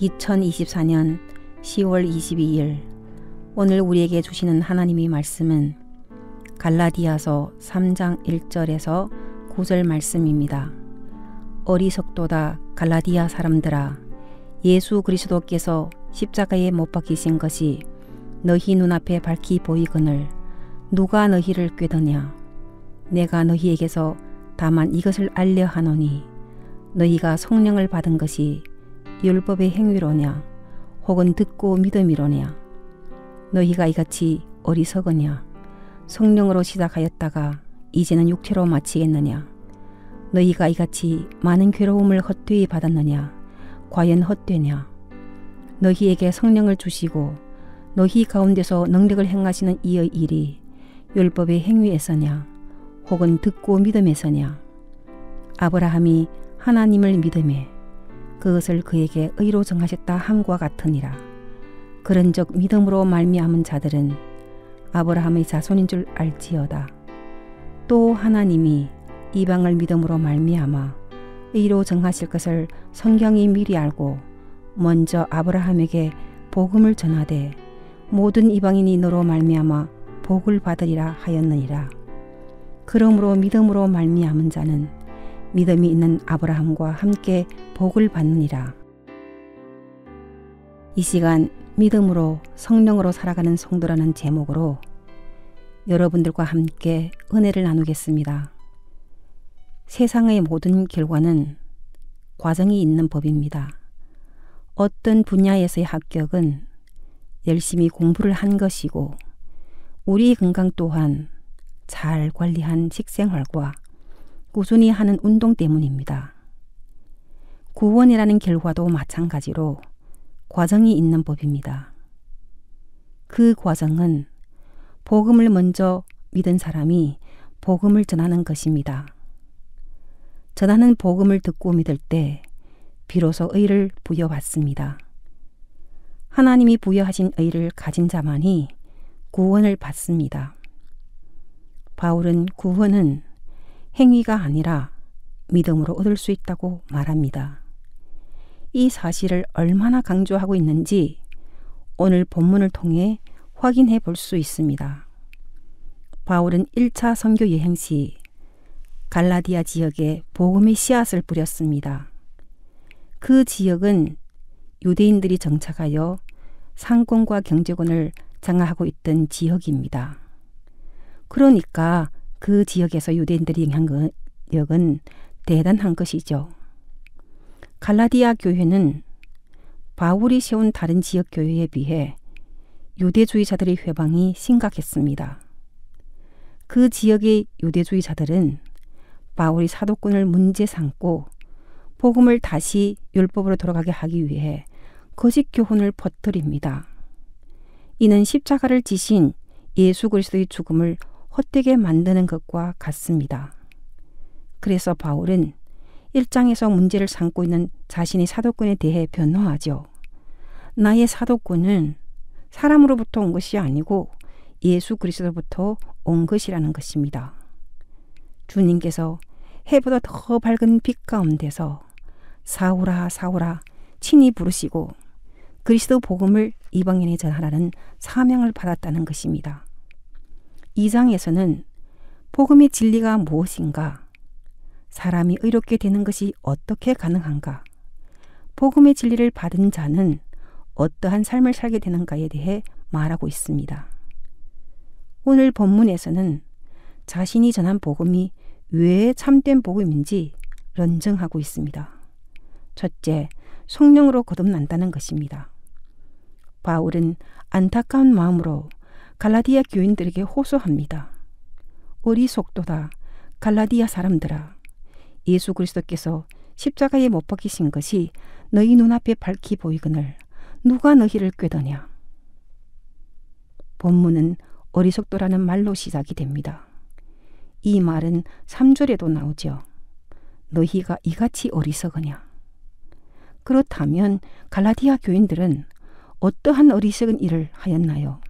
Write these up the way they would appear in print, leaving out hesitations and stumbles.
2024년 10월 22일 오늘 우리에게 주시는 하나님의 말씀은 갈라디아서 3장 1절에서 9절 말씀입니다. 어리석도다 갈라디아 사람들아, 예수 그리스도께서 십자가에 못 박히신 것이 너희 눈앞에 밝히 보이거늘 누가 너희를 꾀더냐? 내가 너희에게서 다만 이것을 알려 하노니 너희가 성령을 받은 것이 율법의 행위로냐, 혹은 듣고 믿음이로냐? 너희가 이같이 어리석으냐? 성령으로 시작하였다가 이제는 육체로 마치겠느냐? 너희가 이같이 많은 괴로움을 헛되이 받았느냐? 과연 헛되냐? 너희에게 성령을 주시고 너희 가운데서 능력을 행하시는 이의 일이 율법의 행위에서냐, 혹은 듣고 믿음에서냐? 아브라함이 하나님을 믿음에 그것을 그에게 의로 정하셨다 함과 같으니라. 그런즉 믿음으로 말미암은 자들은 아브라함의 자손인 줄 알지어다. 또 하나님이 이방을 믿음으로 말미암아 의로 정하실 것을 성경이 미리 알고 먼저 아브라함에게 복음을 전하되 모든 이방인이 너로 말미암아 복을 받으리라 하였느니라. 그러므로 믿음으로 말미암은 자는 믿음이 있는 아브라함과 함께 복을 받느니라. 이 시간 믿음으로 성령으로 살아가는 성도라는 제목으로 여러분들과 함께 은혜를 나누겠습니다. 세상의 모든 결과는 과정이 있는 법입니다. 어떤 분야에서의 합격은 열심히 공부를 한 것이고, 우리 건강 또한 잘 관리한 식생활과 꾸준히 하는 운동 때문입니다. 구원이라는 결과도 마찬가지로 과정이 있는 법입니다. 그 과정은 복음을 먼저 믿은 사람이 복음을 전하는 것입니다. 전하는 복음을 듣고 믿을 때 비로소 의를 부여받습니다. 하나님이 부여하신 의를 가진 자만이 구원을 받습니다. 바울은 구원은 행위가 아니라 믿음으로 얻을 수 있다고 말합니다. 이 사실을 얼마나 강조하고 있는지 오늘 본문을 통해 확인해 볼 수 있습니다. 바울은 1차 선교 여행 시 갈라디아 지역에 복음의 씨앗을 뿌렸습니다. 그 지역은 유대인들이 정착하여 상권과 경제권을 장악하고 있던 지역입니다. 그러니까 그 지역에서 유대인들의 영향력은 대단한 것이죠. 갈라디아 교회는 바울이 세운 다른 지역 교회에 비해 유대주의자들의 회방이 심각했습니다. 그 지역의 유대주의자들은 바울이 사도권을 문제 삼고 복음을 다시 율법으로 돌아가게 하기 위해 거짓 교훈을 퍼뜨립니다. 이는 십자가를 지신 예수 그리스도의 죽음을 헛되게 만드는 것과 같습니다. 그래서 바울은 1장에서 문제를 삼고 있는 자신의 사도권에 대해 변호하죠. 나의 사도권은 사람으로부터 온 것이 아니고 예수 그리스도로부터 온 것이라는 것입니다. 주님께서 해보다 더 밝은 빛 가운데서 사울아 사울아 친히 부르시고 그리스도 복음을 이방인에 전하라는 사명을 받았다는 것입니다. 2장에서는 복음의 진리가 무엇인가, 사람이 의롭게 되는 것이 어떻게 가능한가, 복음의 진리를 받은 자는 어떠한 삶을 살게 되는가에 대해 말하고 있습니다. 오늘 본문에서는 자신이 전한 복음이 왜 참된 복음인지 런증하고 있습니다. 첫째, 성령으로 거듭난다는 것입니다. 바울은 안타까운 마음으로 갈라디아 교인들에게 호소합니다. 어리석도다 갈라디아 사람들아, 예수 그리스도께서 십자가에 못 박히신 것이 너희 눈앞에 밝히 보이거늘 누가 너희를 꾀더냐? 본문은 어리석도라는 말로 시작이 됩니다. 이 말은 3절에도 나오죠. 너희가 이같이 어리석으냐? 그렇다면 갈라디아 교인들은 어떠한 어리석은 일을 하였나요?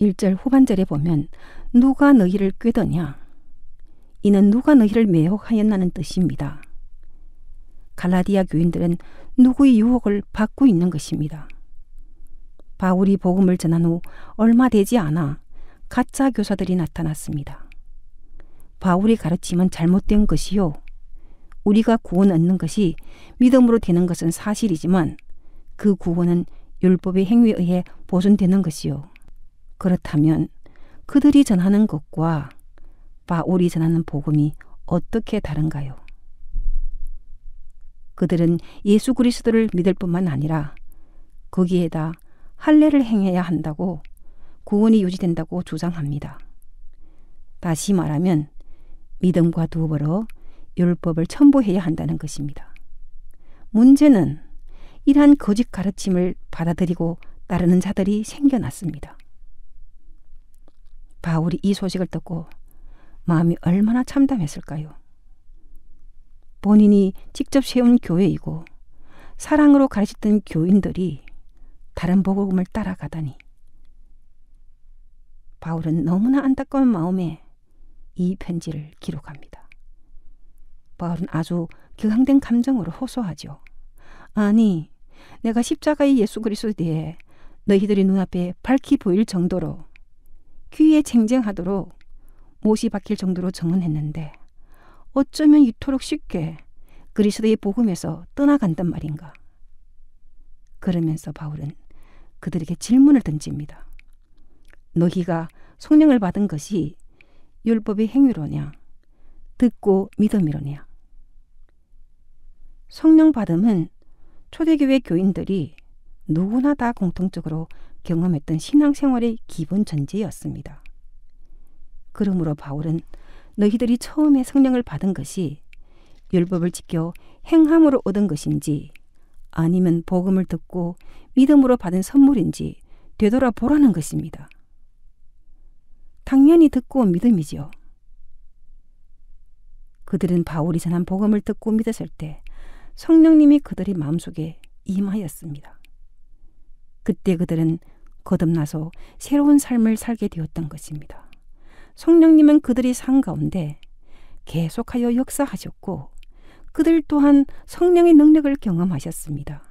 1절 후반절에 보면 누가 너희를 꾀더냐? 이는 누가 너희를 매혹하였나는 뜻입니다. 갈라디아 교인들은 누구의 유혹을 받고 있는 것입니다. 바울이 복음을 전한 후 얼마 되지 않아 가짜 교사들이 나타났습니다. 바울의 가르침은 잘못된 것이요, 우리가 구원 얻는 것이 믿음으로 되는 것은 사실이지만 그 구원은 율법의 행위에 의해 보존되는 것이요. 그렇다면 그들이 전하는 것과 바울이 전하는 복음이 어떻게 다른가요? 그들은 예수 그리스도를 믿을 뿐만 아니라 거기에다 할례를 행해야 한다고 구원이 유지된다고 주장합니다. 다시 말하면 믿음과 더불어 율법을 첨부해야 한다는 것입니다. 문제는 이러한 거짓 가르침을 받아들이고 따르는 자들이 생겨났습니다. 바울이 이 소식을 듣고 마음이 얼마나 참담했을까요? 본인이 직접 세운 교회이고 사랑으로 가르쳤던 교인들이 다른 복음을 따라가다니. 바울은 너무나 안타까운 마음에 이 편지를 기록합니다. 바울은 아주 격앙된 감정으로 호소하죠. 아니, 내가 십자가의 예수 그리스도에 대해 너희들이 눈앞에 밝히 보일 정도로, 귀에 쟁쟁하도록, 못이 박힐 정도로 정언했는데 어쩌면 이토록 쉽게 그리스도의 복음에서 떠나간단 말인가. 그러면서 바울은 그들에게 질문을 던집니다. 너희가 성령을 받은 것이 율법의 행위로냐, 듣고 믿음이로냐? 성령 받음은 초대교회 교인들이 누구나 다 공통적으로 경험했던 신앙생활의 기본 전제였습니다. 그러므로 바울은 너희들이 처음에 성령을 받은 것이 율법을 지켜 행함으로 얻은 것인지 아니면 복음을 듣고 믿음으로 받은 선물인지 되돌아보라는 것입니다. 당연히 듣고 믿음이지요. 그들은 바울이 전한 복음을 듣고 믿었을 때 성령님이 그들의 마음속에 임하였습니다. 그때 그들은 거듭나서 새로운 삶을 살게 되었던 것입니다. 성령님은 그들의 삶 가운데 계속하여 역사하셨고 그들 또한 성령의 능력을 경험하셨습니다.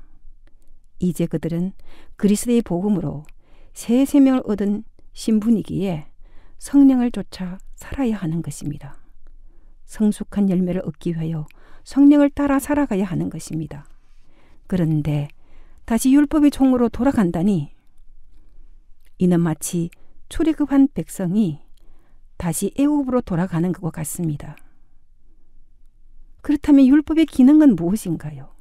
이제 그들은 그리스도의 복음으로 새 생명을 얻은 신분이기에 성령을 쫓아 살아야 하는 것입니다. 성숙한 열매를 얻기 위하여 성령을 따라 살아가야 하는 것입니다. 그런데 다시 율법의 종으로 돌아간다니. 이는 마치 출애굽한 백성이 다시 애굽으로 돌아가는 것과 같습니다. 그렇다면 율법의 기능은 무엇인가요?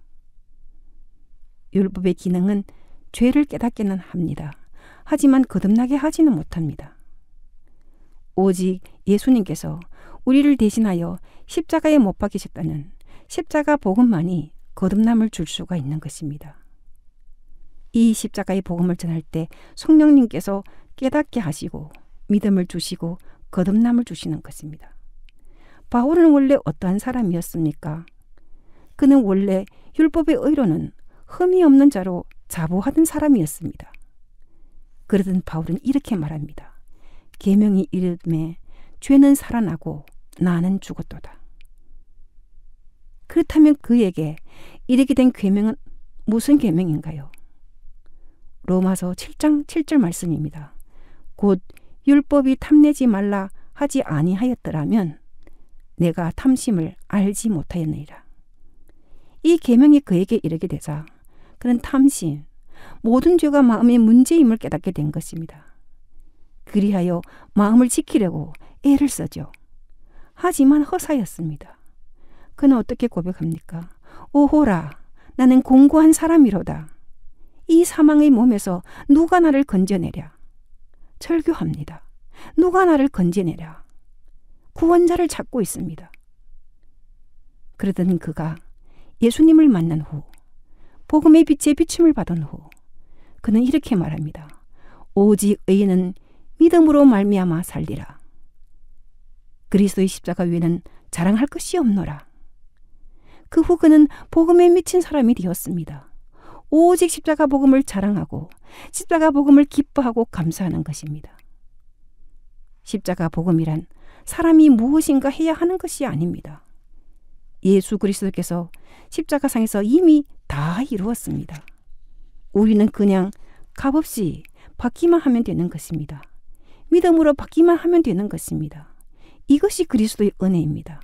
율법의 기능은 죄를 깨닫기는 합니다. 하지만 거듭나게 하지는 못합니다. 오직 예수님께서 우리를 대신하여 십자가에 못 박히셨다는 십자가 복음만이 거듭남을 줄 수가 있는 것입니다. 이 십자가의 복음을 전할 때 성령님께서 깨닫게 하시고 믿음을 주시고 거듭남을 주시는 것입니다. 바울은 원래 어떠한 사람이었습니까? 그는 원래 율법의 의로는 흠이 없는 자로 자부하던 사람이었습니다. 그러던 바울은 이렇게 말합니다. 계명이 이름에 죄는 살아나고 나는 죽었도다. 그렇다면 그에게 이르게 된 계명은 무슨 계명인가요? 로마서 7장 7절 말씀입니다. 곧 율법이 탐내지 말라 하지 아니하였더라면 내가 탐심을 알지 못하였느니라. 이 계명이 그에게 이르게 되자 그는 탐심, 모든 죄가 마음의 문제임을 깨닫게 된 것입니다. 그리하여 마음을 지키려고 애를 써죠. 하지만 허사였습니다. 그는 어떻게 고백합니까? 오호라, 나는 곤고한 사람이로다. 이 사망의 몸에서 누가 나를 건져내랴. 절규합니다. 누가 나를 건져내랴. 구원자를 찾고 있습니다. 그러던 그가 예수님을 만난 후, 복음의 빛에 비춤을 받은 후, 그는 이렇게 말합니다. 오직 의인은 믿음으로 말미암아 살리라. 그리스도의 십자가 위에는 자랑할 것이 없노라. 그 후 그는 복음에 미친 사람이 되었습니다. 오직 십자가 복음을 자랑하고 십자가 복음을 기뻐하고 감사하는 것입니다. 십자가 복음이란 사람이 무엇인가 해야 하는 것이 아닙니다. 예수 그리스도께서 십자가상에서 이미 다 이루었습니다. 우리는 그냥 값없이 받기만 하면 되는 것입니다. 믿음으로 받기만 하면 되는 것입니다. 이것이 그리스도의 은혜입니다.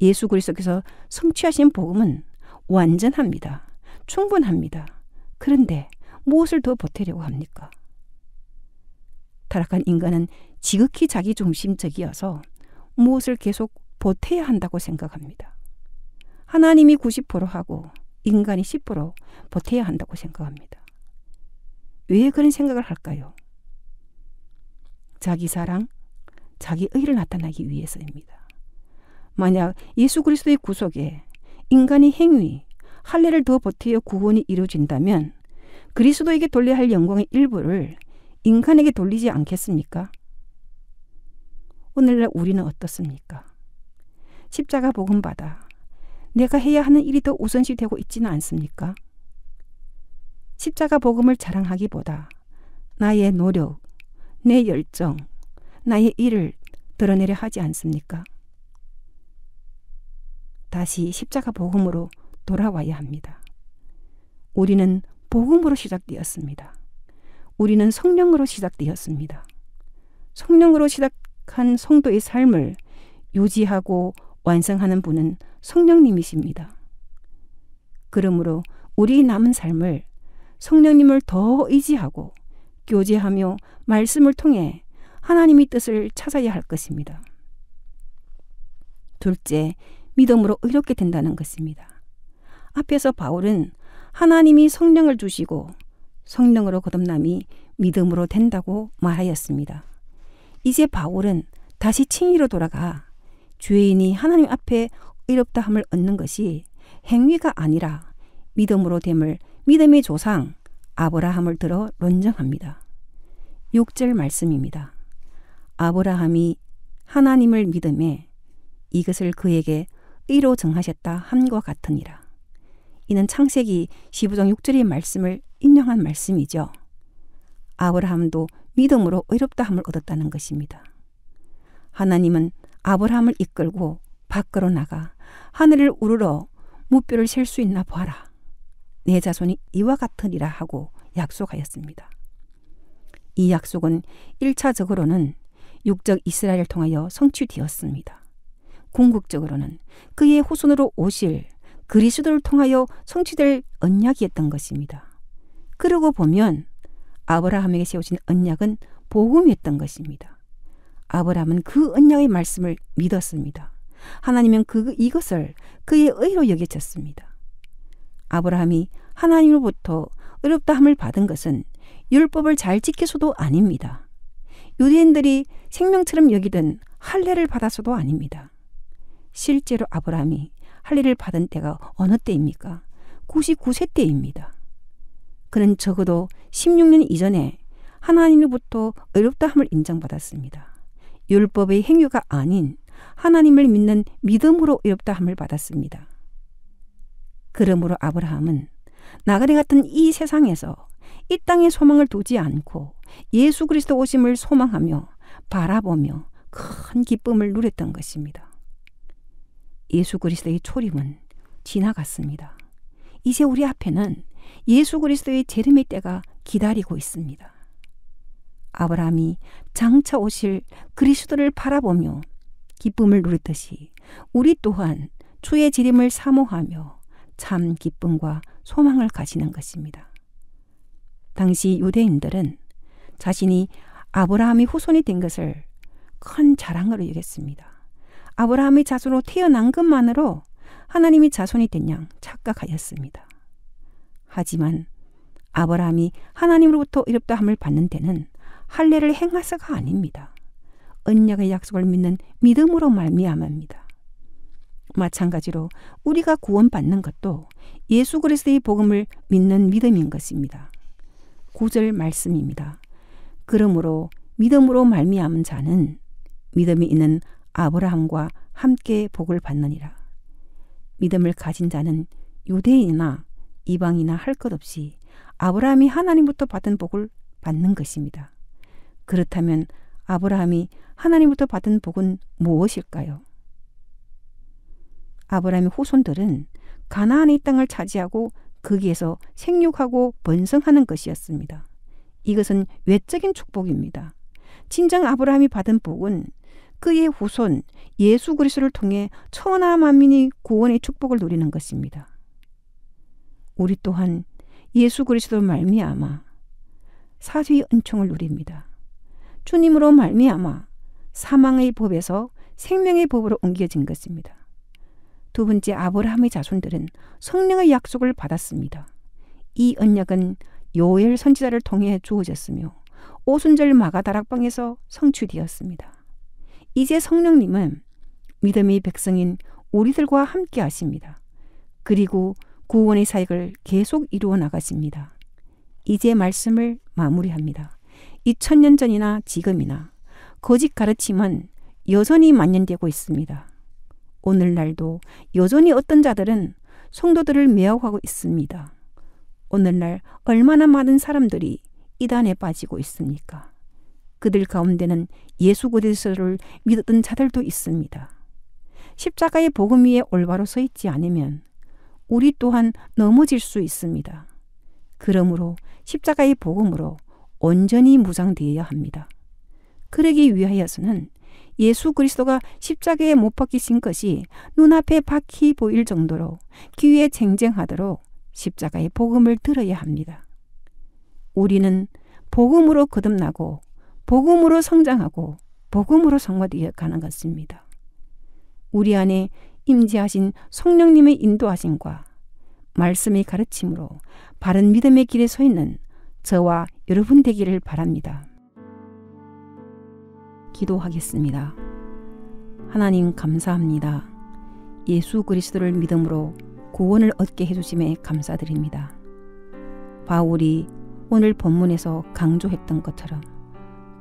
예수 그리스도께서 성취하신 복음은 완전합니다. 충분합니다. 그런데 무엇을 더 보태려고 합니까? 타락한 인간은 지극히 자기중심적이어서 무엇을 계속 보태야 한다고 생각합니다. 하나님이 90% 하고 인간이 10% 보태야 한다고 생각합니다. 왜 그런 생각을 할까요? 자기 사랑, 자기 의를 나타나기 위해서입니다. 만약 예수 그리스도의 구속에 인간의 행위, 할례를 더 보태어 구원이 이루어진다면 그리스도에게 돌려야 할 영광의 일부를 인간에게 돌리지 않겠습니까? 오늘날 우리는 어떻습니까? 십자가 복음받아 내가 해야 하는 일이 더 우선시 되고 있지는 않습니까? 십자가 복음을 자랑하기보다 나의 노력, 내 열정, 나의 일을 드러내려 하지 않습니까? 다시 십자가 복음으로 돌아와야 합니다. 우리는 복음으로 시작되었습니다. 우리는 성령으로 시작되었습니다. 성령으로 시작한 성도의 삶을 유지하고 완성하는 분은 성령님이십니다. 그러므로 우리의 남은 삶을 성령님을 더 의지하고 교제하며 말씀을 통해 하나님의 뜻을 찾아야 할 것입니다. 둘째, 믿음으로 의롭게 된다는 것입니다. 앞에서 바울은 하나님이 성령을 주시고 성령으로 거듭남이 믿음으로 된다고 말하였습니다. 이제 바울은 다시 칭의로 돌아가 죄인이 하나님 앞에 의롭다함을 얻는 것이 행위가 아니라 믿음으로 됨을 믿음의 조상 아브라함을 들어 논증합니다. 6절 말씀입니다. 아브라함이 하나님을 믿음에 이것을 그에게 의로 정하셨다 함과 같으니라. 이는 창세기 15장 6절의 말씀을 인용한 말씀이죠. 아브라함도 믿음으로 의롭다함을 얻었다는 것입니다. 하나님은 아브라함을 이끌고 밖으로 나가 하늘을 우르러 무뼈를 셀 수 있나 보아라. 내 자손이 이와 같으리라 하고 약속하였습니다. 이 약속은 1차적으로는 육적 이스라엘을 통하여 성취되었습니다. 궁극적으로는 그의 후손으로 오실 그리스도를 통하여 성취될 언약이었던 것입니다. 그러고 보면 아브라함에게 세워진 언약은 복음이었던 것입니다. 아브라함은 그 언약의 말씀을 믿었습니다. 하나님은 이것을 그의 의로 여겨졌습니다. 아브라함이 하나님으로부터 의롭다함을 받은 것은 율법을 잘 지켜서도 아닙니다. 유대인들이 생명처럼 여기던 할례를 받아서도 아닙니다. 실제로 아브라함이 할례를 받은 때가 어느 때입니까? 99세 때입니다. 그는 적어도 16년 이전에 하나님으로부터 의롭다함을 인정받았습니다. 율법의 행위가 아닌 하나님을 믿는 믿음으로 의롭다함을 받았습니다. 그러므로 아브라함은 나그네 같은 이 세상에서 이 땅에 소망을 두지 않고 예수 그리스도 오심을 소망하며 바라보며 큰 기쁨을 누렸던 것입니다. 예수 그리스도의 초림은 지나갔습니다. 이제 우리 앞에는 예수 그리스도의 재림의 때가 기다리고 있습니다. 아브라함이 장차 오실 그리스도를 바라보며 기쁨을 누리듯이 우리 또한 주의 재림을 사모하며 참 기쁨과 소망을 가지는 것입니다. 당시 유대인들은 자신이 아브라함의 후손이 된 것을 큰 자랑으로 여겼습니다. 아브라함의 자손으로 태어난 것만으로 하나님이 자손이 된 양 착각하였습니다. 하지만 아브라함이 하나님으로부터 의롭다함을 받는 데는 할례를 행하서가 아닙니다. 언약의 약속을 믿는 믿음으로 말미암아입니다. 마찬가지로 우리가 구원받는 것도 예수 그리스도의 복음을 믿는 믿음인 것입니다. 9절 말씀입니다. 그러므로 믿음으로 말미암은 자는 믿음이 있는 아브라함과 함께 복을 받느니라. 믿음을 가진 자는 유대인이나 이방이나 할 것 없이 아브라함이 하나님부터 받은 복을 받는 것입니다. 그렇다면 아브라함이 하나님부터 받은 복은 무엇일까요? 아브라함의 후손들은 가나안의 땅을 차지하고 거기에서 생육하고 번성하는 것이었습니다. 이것은 외적인 축복입니다. 진정 아브라함이 받은 복은 그의 후손 예수 그리스도를 통해 천하 만민이 구원의 축복을 누리는 것입니다. 우리 또한 예수 그리스도로 말미암아 사죄의 은총을 누립니다. 주님으로 말미암아 사망의 법에서 생명의 법으로 옮겨진 것입니다. 두 번째, 아브라함의 자손들은 성령의 약속을 받았습니다. 이 언약은 요엘 선지자를 통해 주어졌으며 오순절 마가 다락방에서 성취되었습니다. 이제 성령님은 믿음의 백성인 우리들과 함께 하십니다. 그리고 구원의 사역을 계속 이루어 나가십니다. 이제 말씀을 마무리합니다. 2000년 전이나 지금이나 거짓 가르침은 여전히 만연되고 있습니다. 오늘날도 여전히 어떤 자들은 성도들을 매혹하고 있습니다. 오늘날 얼마나 많은 사람들이 이단에 빠지고 있습니까? 그들 가운데는 예수 그리스도를 믿었던 자들도 있습니다. 십자가의 복음 위에 올바로 서 있지 않으면 우리 또한 넘어질 수 있습니다. 그러므로 십자가의 복음으로 온전히 무장되어야 합니다. 그러기 위하여서는 예수 그리스도가 십자가에 못 박히신 것이 눈앞에 박히 보일 정도로 귀에 쟁쟁하도록 십자가의 복음을 들어야 합니다. 우리는 복음으로 거듭나고 복음으로 성장하고 복음으로 성화되어 가는 것입니다. 우리 안에 임재하신 성령님의 인도하심과 말씀의 가르침으로 바른 믿음의 길에 서 있는 저와 여러분 되기를 바랍니다. 기도하겠습니다. 하나님, 감사합니다. 예수 그리스도를 믿음으로 구원을 얻게 해주심에 감사드립니다. 바울이 오늘 본문에서 강조했던 것처럼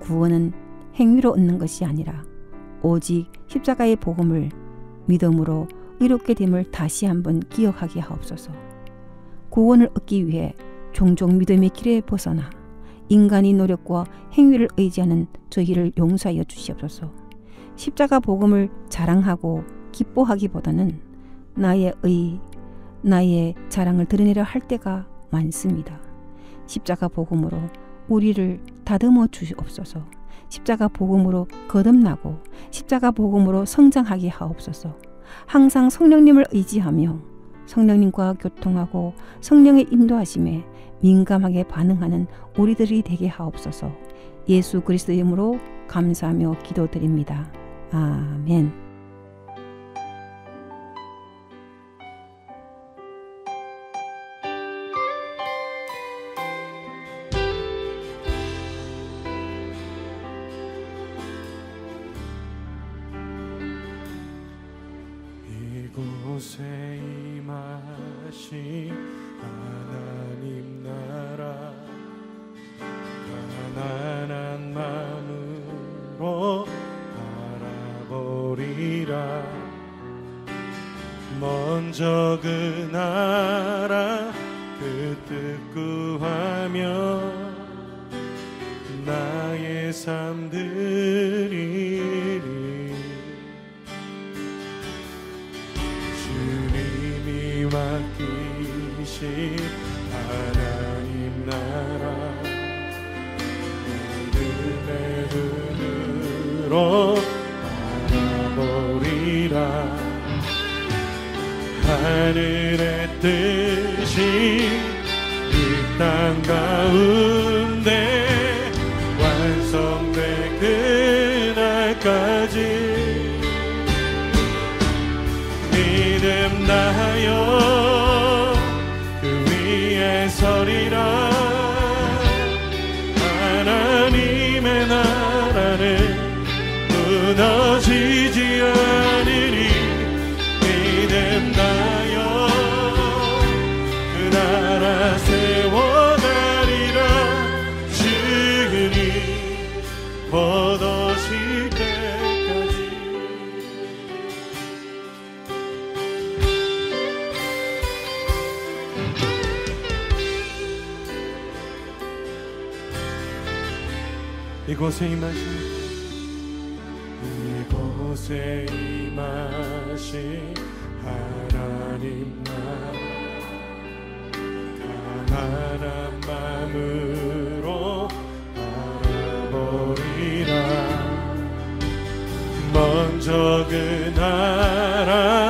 구원은 행위로 얻는 것이 아니라 오직 십자가의 복음을 믿음으로 의롭게 됨을 다시 한번 기억하게 하옵소서. 구원을 얻기 위해 종종 믿음의 길에 벗어나 인간의 노력과 행위를 의지하는 저희를 용서하여 주시옵소서. 십자가 복음을 자랑하고 기뻐하기보다는 나의 의, 나의 자랑을 드러내려 할 때가 많습니다. 십자가 복음으로 우리를 다듬어 주시옵소서. 십자가 복음으로 거듭나고 십자가 복음으로 성장하게 하옵소서. 항상 성령님을 의지하며 성령님과 교통하고 성령의 인도하심에 민감하게 반응하는 우리들이 되게 하옵소서. 예수 그리스도의 이름으로 감사하며 기도드립니다. 아멘. 이곳에 임하신 하나님 나라, 가난한 마음으로 바라보리라. 먼저 그 나라 그 뜻 구하며 나의 삶들이 맡기신 하나님 나라, 믿음의 눈으로 바라보리라. 하늘의 뜻이 이 땅 가운데 완성될 그날까지 믿음 나여 그 위에 서리라. 하나님의 나라는 무너지지 않으리. 믿음 나여 그 나라 세워가리라. 주님 거두실 때까지 이곳에 임하신 하나님 나 가난한 마음으로 알아버리라. 먼저 그 나라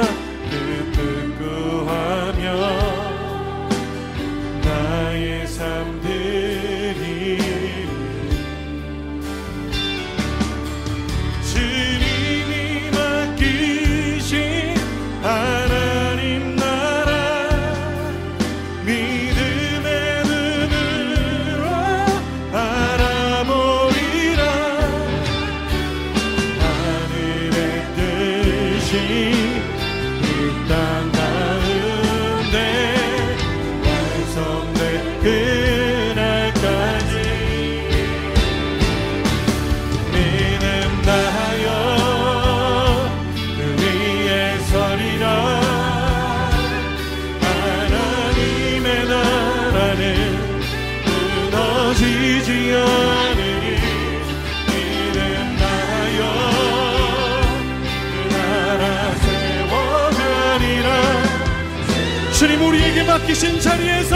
맡기신 자리에서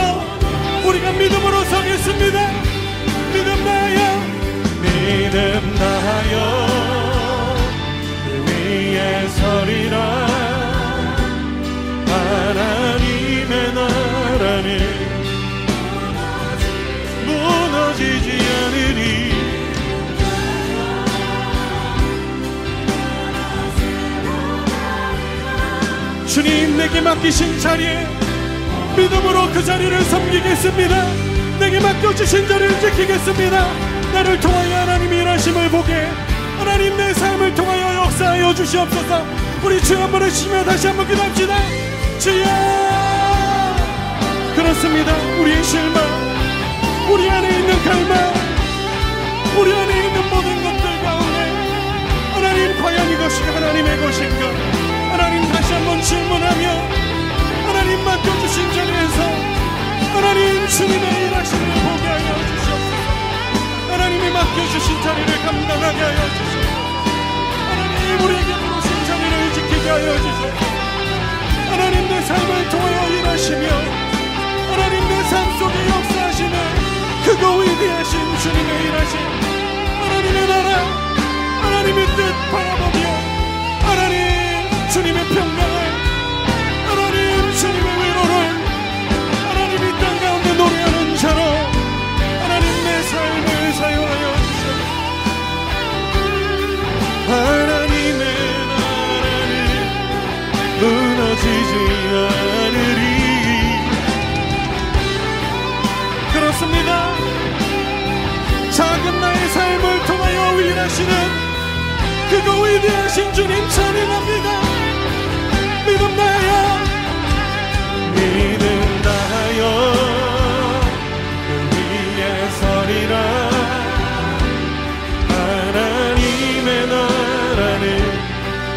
우리가 믿음으로 서겠습니다. 믿음 나여 그 위에 서리라. 하나님의 나라는 무너지지 않으리. 주님 내게 맡기신 자리에 믿음으로 그 자리를 섬기겠습니다. 내게 맡겨주신 자리를 지키겠습니다. 나를 통하여 하나님이 일하심을 보게 하나님 내 삶을 통하여 역사하여 주시옵소서. 우리 주여 한번 해주시며 다시 한번 기도합시다. 주여. 그렇습니다. 우리의 실망, 우리 안에 있는 갈망, 우리 안에 있는 모든 것들 가운데 하나님 과연 이것이 하나님의 것인가, 하나님 다시 한번 질문하며 하나님 맡겨주신 자리에서 하나님 주님의 일하심을 보게 하여 주시옵소서. 하나님이 맡겨주신 자리를 감당하게 하여 주시옵소서. 하나님 우리에게 부르신 자리를 지키게 하여 주시옵소서. 하나님 내 삶을 통하여 일하시며 하나님 내 삶 속에 역사하시는 크고 위대하신 주님의 일하심, 하나님의 나라, 하나님의 뜻 바라보며 하나님 주님의 평강을, 주님의 위로를 하나님 이 땅 가운데 노래하는 자로 하나님 내 삶을 사용하여 주시옵소서. 하나님의 나라는 무너지지 않으리. 그렇습니다. 작은 나의 삶을 통하여 일하시는 그가 위대하신 주님 찬양합니다. 믿음 나야 믿음 나여 그 위에 서리라. 하나님의 나라는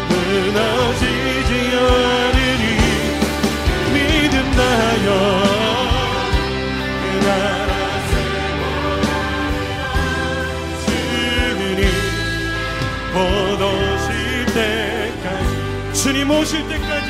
무너지지 않으리. 믿음 나여 그 나라 세워라. 주님 오실 때까지, 주님 오실 때까지.